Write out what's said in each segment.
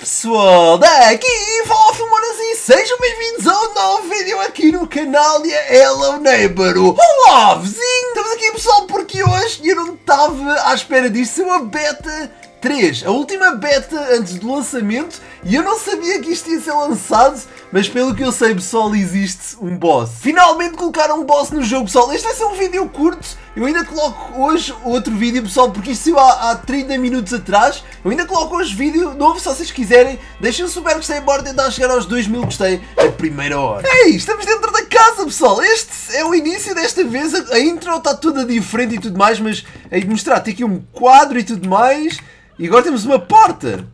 pessoal, daqui fala Feromonas e sejam bem-vindos a um novo vídeo aqui no canal de Hello Neighbor. Olá vizinho, estamos aqui pessoal porque hoje eu não estava à espera disto, uma beta 3, a última beta antes do lançamento, e eu não sabia que isto ia ser lançado, mas pelo que eu sei pessoal existe um boss. Finalmente colocaram um boss no jogo pessoal, este vai ser um vídeo curto, eu ainda coloco hoje outro vídeo pessoal porque isto saiu há 30 minutos atrás, eu ainda coloco hoje vídeo novo se vocês quiserem, deixem um super gostei, embora tentar chegar aos 2000 gostei a primeira hora. Ei, estamos dentro da casa pessoal, este é o início desta vez, a intro está toda diferente e tudo mais, mas aí mostrar, tem aqui um quadro e tudo mais. E agora temos uma porta.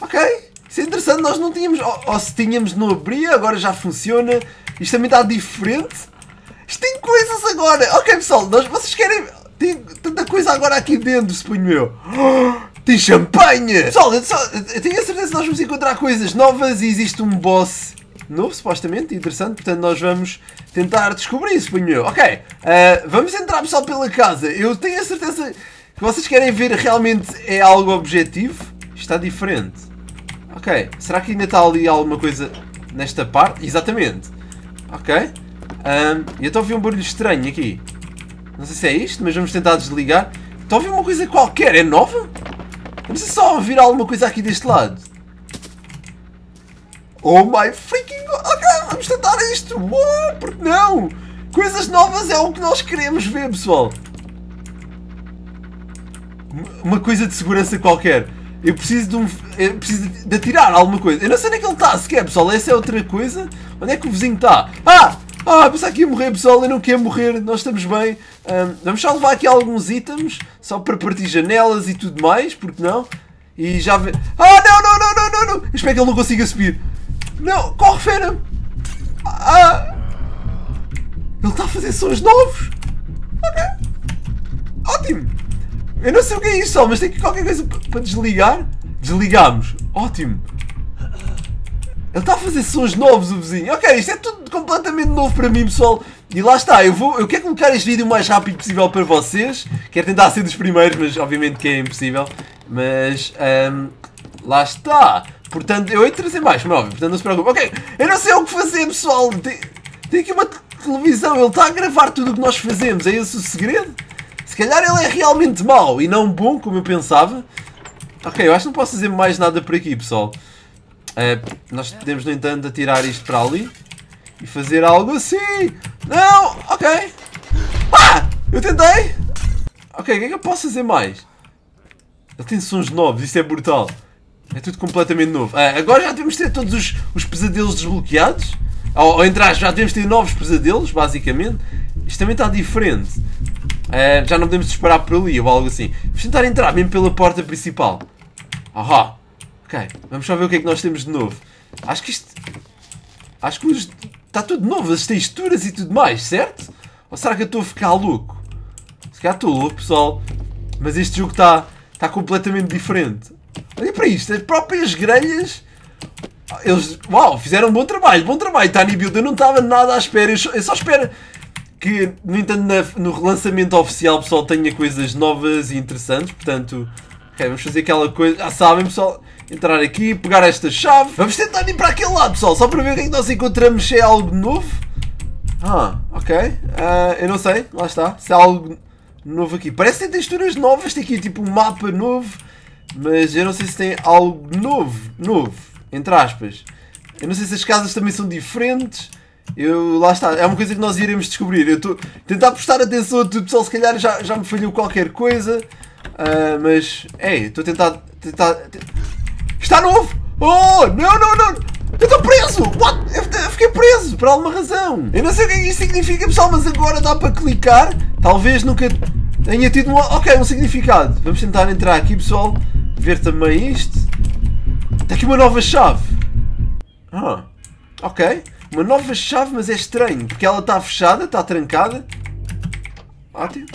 Ok. Isso é interessante. Nós não tínhamos... Ou se tínhamos não abria. Agora já funciona. Isto também está diferente. Isto tem coisas agora. Ok, pessoal. Vocês querem... Tem tanta coisa agora aqui dentro, suponho eu. Oh, tem champanhe. Pessoal, eu tenho a certeza que nós vamos encontrar coisas novas. E existe um boss novo, supostamente. Interessante. Portanto, nós vamos tentar descobrir isso, suponho eu. Ok. Vamos entrar, pessoal, pela casa. Eu tenho a certeza... O que vocês querem ver realmente é algo objetivo? Está diferente. Ok. Será que ainda está ali alguma coisa nesta parte? Exatamente. Ok. Eu estou a ouvir um barulho estranho aqui. Não sei se é isto, mas vamos tentar desligar. Estou a ouvir uma coisa qualquer. É nova? Vamos só ouvir alguma coisa aqui deste lado. Oh my freaking god. Ok, vamos tentar isto. Uou, por que não? Coisas novas é o que nós queremos ver, pessoal. Uma coisa de segurança qualquer. Eu preciso de eu preciso de atirar alguma coisa. Eu não sei onde é que ele está sequer, pessoal. Essa é outra coisa. Onde é que o vizinho está? Ah, pensava que ia morrer, pessoal. Eu não quero morrer. Nós estamos bem. Vamos só levar aqui alguns itens. Só para partir janelas e tudo mais. Porque não? E já vê... Ah, não. Eu espero que ele não consiga subir. Não, corre, Fera. Ele está a fazer sons novos. Ok. Ótimo. Eu não sei o que é isso, só, mas tem aqui qualquer coisa para desligar. Desligamos. Ótimo. Ele está a fazer sons novos, o vizinho. Ok, isto é tudo completamente novo para mim, pessoal. E lá está, eu quero colocar este vídeo o mais rápido possível para vocês. Quero tentar ser dos primeiros, mas obviamente que é impossível. Mas, lá está. Portanto, eu hei de trazer mais, como é óbvio. Portanto, não se preocupe. Ok, eu não sei o que fazer, pessoal. Tem aqui uma televisão. Ele está a gravar tudo o que nós fazemos. É esse o segredo? Se calhar ele é realmente mau e não bom, como eu pensava. Ok, eu acho que não posso fazer mais nada por aqui, pessoal. Nós podemos, no entanto, atirar isto para ali. E fazer algo assim. Não! Ok. Eu tentei. Ok, o que é que eu posso fazer mais? Ele tem sons novos, isso é brutal. É tudo completamente novo. Agora já devemos ter todos os pesadelos desbloqueados. Ou entre aspas, já devemos ter novos pesadelos, basicamente. Isto também está diferente. Já não podemos disparar por ali ou algo assim. Vamos tentar entrar mesmo pela porta principal. Ahá. Ok. Vamos só ver o que é que nós temos de novo. Acho que isto... Acho que está tudo novo. As texturas e tudo mais, certo? Ou será que eu estou a ficar louco? Se calhar estou louco, pessoal. Mas este jogo está completamente diferente. Olha para isto. As próprias grelhas... Eles... Uau! Fizeram um bom trabalho. Bom trabalho, Tiny Build. Eu não estava nada à espera. Eu só espero... Que, no entanto, no relançamento oficial, pessoal, tenha coisas novas e interessantes. Portanto, ok, vamos fazer aquela coisa... Já sabem, pessoal, entrar aqui, pegar esta chave. Vamos tentar ir para aquele lado, pessoal, só para ver o que é que nós encontramos, se é algo novo. Ok. Eu não sei, lá está. Se é algo novo aqui. Parece que tem texturas novas, tem aqui tipo um mapa novo. Mas eu não sei se tem algo novo, entre aspas. Eu não sei se as casas também são diferentes. Lá está, é uma coisa que nós iremos descobrir. Eu estou a tentar prestar atenção a tudo, pessoal. Se calhar já me falhou qualquer coisa. Mas, estou a tentar... Está novo! Oh, não! Eu estou preso! What? Eu fiquei preso, por alguma razão. Eu não sei o que isso significa, pessoal, mas agora dá para clicar. Talvez nunca tenha tido um... Ok, um significado. Vamos tentar entrar aqui, pessoal. Ver também isto. Está aqui uma nova chave. Ok. Uma nova chave, mas é estranho, porque ela está fechada, está trancada. Ótimo.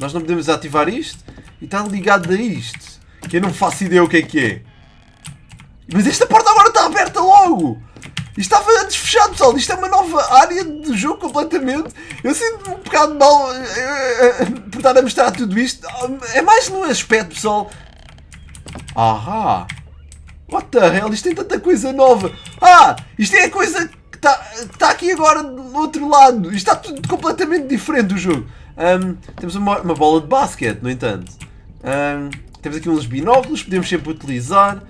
Nós não podemos ativar isto. E está ligado a isto. Que eu não faço ideia o que é que é. Mas esta porta agora está aberta logo. Isto estava antes fechado, pessoal. Isto é uma nova área do jogo completamente. Eu sinto-me um bocado mal por estar a mostrar tudo isto. É mais no aspecto, pessoal. What the hell? Isto é tanta coisa nova. Ah! Isto é a coisa que está aqui agora do outro lado. Isto está tudo completamente diferente do jogo. Temos uma bola de basquete, no entanto. Temos aqui uns binóculos, podemos sempre utilizar.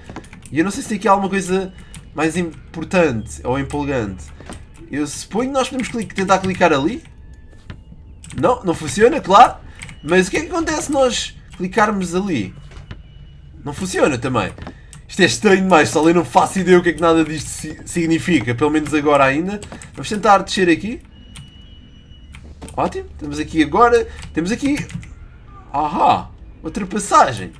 E eu não sei se tem aqui alguma coisa mais importante ou empolgante. Eu suponho que nós podemos tentar clicar ali. Não, não funciona, claro. Mas o que é que acontece se nós clicarmos ali? Não funciona também. Isto é estranho demais, só eu não faço ideia o que é que nada disto significa. Pelo menos agora ainda. Vamos tentar descer aqui. Ótimo. Estamos aqui agora. Temos aqui... Ahá! Outra passagem.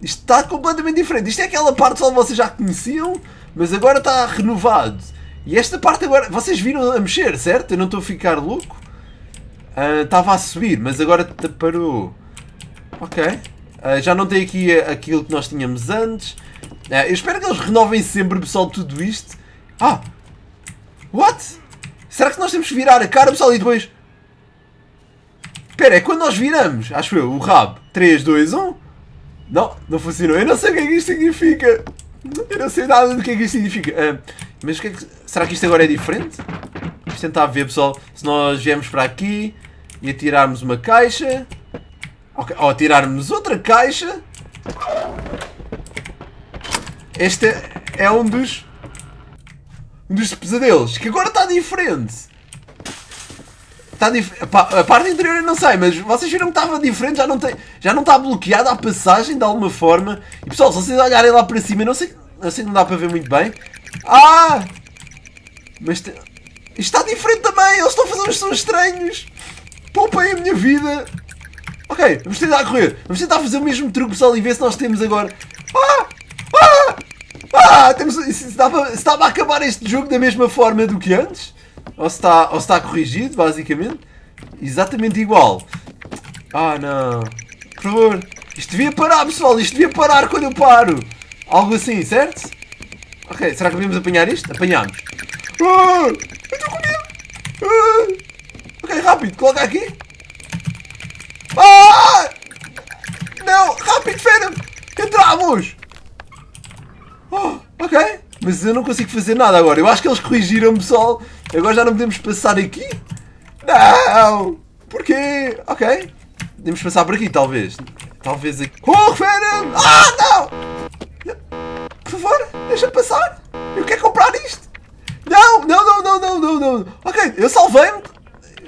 Isto está completamente diferente. Isto é aquela parte só que vocês já conheciam, mas agora está renovado. E esta parte agora... Vocês viram a mexer, certo? Eu não estou a ficar louco. Estava a subir, mas agora parou. Ok. Já não tem aqui aquilo que nós tínhamos antes. Eu espero que eles renovem sempre, pessoal, tudo isto. Ah! What? Será que nós temos que virar a cara, pessoal, e depois... Espera, é quando nós viramos, acho eu, o rabo. 3, 2, 1... Não, não funcionou. Eu não sei o que é que isto significa. Eu não sei nada do que é que isto significa. Mas o que é que... Será que isto agora é diferente? Vamos tentar ver, pessoal. Se nós viemos para aqui e atirarmos uma caixa... Okay. Ou atirarmos outra caixa... Este é um dos pesadelos. Que agora está diferente. A parte interior eu não sei, mas vocês viram que estava diferente, já não está bloqueada a passagem de alguma forma. E pessoal, se vocês olharem lá para cima, eu não sei, assim não dá para ver muito bem. Ah! Mas isto está diferente também, eles estão a fazer uns sons estranhos. Poupem a minha vida. Ok, vamos tentar correr. Vamos tentar fazer o mesmo truque, pessoal, e ver se nós temos agora... Ah! Ah! Ah! Temos... Se estava a acabar este jogo da mesma forma do que antes. Ou se está corrigido, basicamente. Exatamente igual. Ah, não. Por favor. Isto devia parar, pessoal. Isto devia parar quando eu paro. Algo assim, certo? Ok, será que podemos apanhar isto? Apanhámos. Ah, eu estou com medo. Ah. Ok, rápido. Coloca aqui. Ah! Não. Rápido, fera. Entramos. Oh, ok. Mas eu não consigo fazer nada agora. Eu acho que eles corrigiram, pessoal. Agora já não podemos passar aqui? Não! Porquê? Ok. Podemos passar por aqui, talvez. Talvez aqui... Oh, fera! Ah, não! Por favor, deixa passar. Eu quero comprar isto. Não, não, não, não, não, não, não. Ok, eu salvei-me.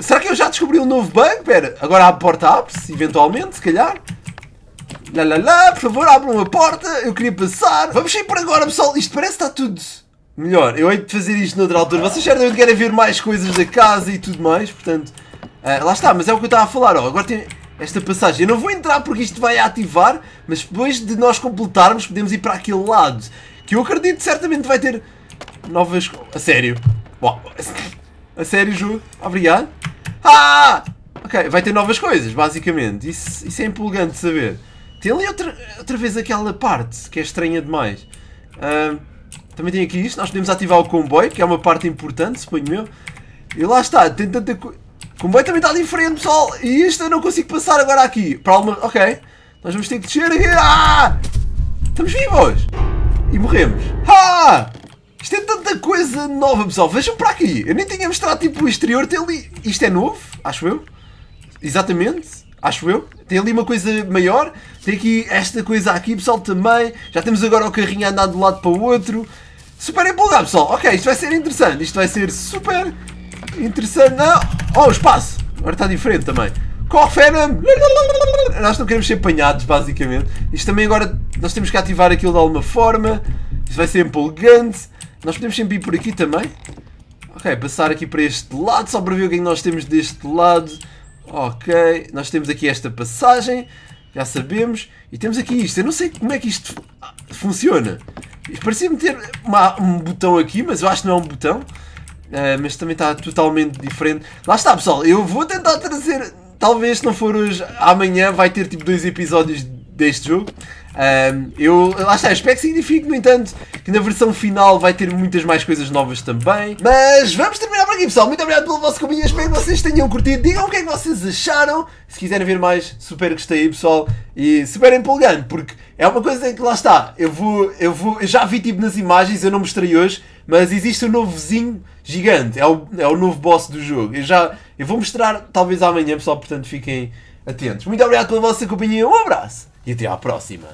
Será que eu já descobri um novo banco? Pera, agora a porta abre-se, eventualmente, se calhar. Lá, lá, lá, por favor, abram a porta. Eu queria passar. Vamos sair por agora, pessoal. Isto parece que está tudo... Melhor, eu hei de fazer isto noutra altura. Vocês certamente querem ver mais coisas da casa e tudo mais, portanto... lá está, mas é o que eu estava a falar, ó. Agora tem esta passagem. Eu não vou entrar porque isto vai ativar, mas depois de nós completarmos podemos ir para aquele lado. Que eu acredito certamente vai ter novas... A sério? Uau. A sério, jogo? Obrigado. Ah! Ok, vai ter novas coisas, basicamente. Isso é empolgante de saber. Tem ali outra vez aquela parte que é estranha demais. Também tem aqui isto, nós podemos ativar o comboio, que é uma parte importante, suponho eu. E lá está, tem tanta coisa... O comboio também está diferente, pessoal. E isto eu não consigo passar agora aqui. Para alguma... Ok. Nós vamos ter que descer aqui. Ah! Estamos vivos! E morremos. Ah! Isto é tanta coisa nova, pessoal. Vejam para aqui. Eu nem tinha mostrado tipo o exterior. Tem ali... Isto é novo, acho eu. Exatamente. Acho eu. Tem ali uma coisa maior. Tem aqui esta coisa aqui, pessoal, também. Já temos agora o carrinho a andar de um lado para o outro. Super empolgado, pessoal. Ok, isto vai ser interessante. Isto vai ser super interessante. Não. Oh, o espaço. Agora está diferente também. Corre, Fernando. Nós não queremos ser apanhados, basicamente. Isto também agora... Nós temos que ativar aquilo de alguma forma. Isto vai ser empolgante. Nós podemos sempre ir por aqui também. Ok, passar aqui para este lado. Só para ver o que é que nós temos deste lado. Ok, nós temos aqui esta passagem, já sabemos, e temos aqui isto, eu não sei como é que isto funciona. Parecia-me ter um botão aqui, mas eu acho que não é um botão, mas também está totalmente diferente. Lá está, pessoal, eu vou tentar trazer, talvez se não for hoje, amanhã vai ter tipo 2 episódios deste jogo, Lá está, espero que signifique, no entanto, que na versão final vai ter muitas mais coisas novas também. Mas vamos terminar por aqui, pessoal. Muito obrigado pelo vosso companhia, espero que vocês tenham curtido. Digam o que é que vocês acharam. Se quiserem ver mais, super gostei, pessoal. E super empolgante, porque é uma coisa que, lá está, eu já vi tipo nas imagens, eu não mostrei hoje, mas existe um novo vizinho gigante, é o novo boss do jogo. Eu vou mostrar talvez amanhã, pessoal, portanto fiquem atentos. Muito obrigado pela vossa companhia, um abraço e até à próxima.